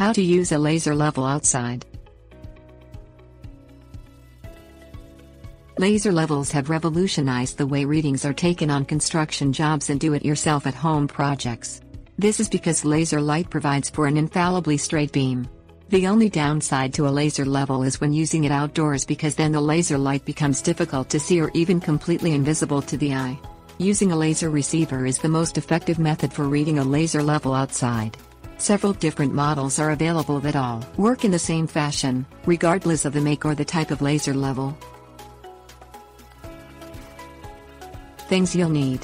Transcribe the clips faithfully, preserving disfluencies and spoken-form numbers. How to use a laser level outside. Laser levels have revolutionized the way readings are taken on construction jobs and do-it-yourself at home projects. This is because laser light provides for an infallibly straight beam. The only downside to a laser level is when using it outdoors, because then the laser light becomes difficult to see or even completely invisible to the eye. Using a laser receiver is the most effective method for reading a laser level outside. Several different models are available that all work in the same fashion, regardless of the make or the type of laser level. Things you'll need: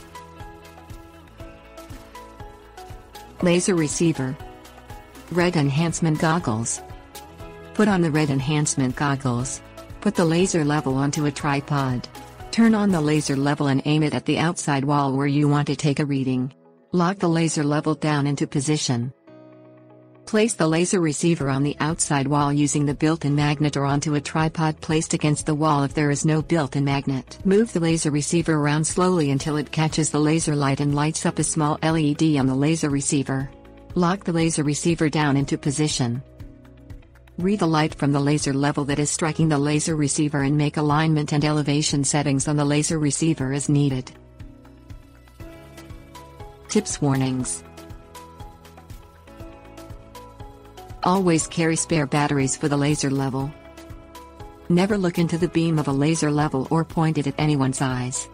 laser receiver, red enhancement goggles. Put on the red enhancement goggles. Put the laser level onto a tripod. Turn on the laser level and aim it at the outside wall where you want to take a reading. Lock the laser level down into position. Place the laser receiver on the outside wall using the built-in magnet or onto a tripod placed against the wall if there is no built-in magnet. Move the laser receiver around slowly until it catches the laser light and lights up a small L E D on the laser receiver. Lock the laser receiver down into position. Read the light from the laser level that is striking the laser receiver and make alignment and elevation settings on the laser receiver as needed. Tips, warnings. Always carry spare batteries for the laser level. Never look into the beam of a laser level or point it at anyone's eyes.